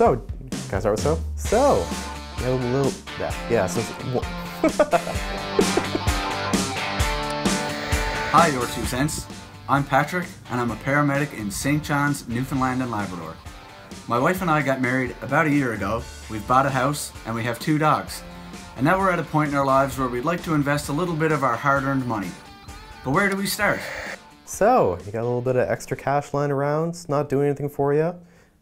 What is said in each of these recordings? So, can I start with so? So, Hi, Your 2 Cents. I'm Patrick, and I'm a paramedic in St. John's, Newfoundland and Labrador. My wife and I got married about a year ago. We've bought a house, and we have 2 dogs. And now we're at a point in our lives where we'd like to invest a little bit of our hard-earned money. But where do we start? So, you got a little bit of extra cash lying around, it's not doing anything for you.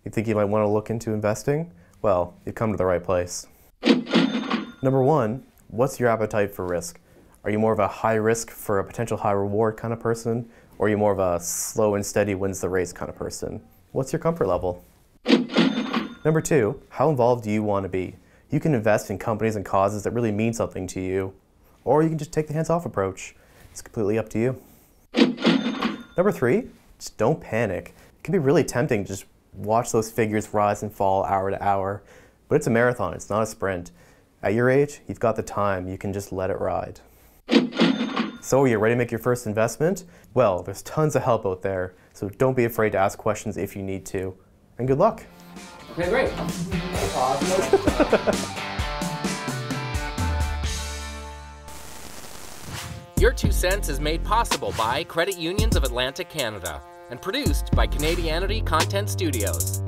You think you might want to look into investing? Well, you've come to the right place. Number 1, what's your appetite for risk? Are you more of a high risk for a potential high reward kind of person? Or are you more of a slow and steady wins the race kind of person? What's your comfort level? Number 2, how involved do you want to be? You can invest in companies and causes that really mean something to you, or you can just take the hands-off approach. It's completely up to you. Number 3, just don't panic. It can be really tempting to just watch those figures rise and fall hour to hour, but it's a marathon, it's not a sprint. At your age, you've got the time, you can just let it ride. So are you ready to make your first investment? Well, there's tons of help out there, so don't be afraid to ask questions if you need to, and good luck. Okay, great. Your 2 Cents is made possible by Credit Unions of Atlantic Canada and produced by Canadianity Content Studios.